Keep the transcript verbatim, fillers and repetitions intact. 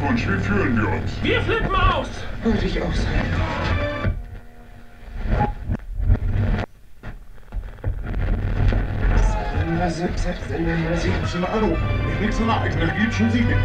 Glückwunsch, wie fühlen wir uns? Wir flippen aus! Würde ich auch sagen. Selbst wenn wir hier sind, schon Alu. Ich nix so nah, ich bin schon sicher.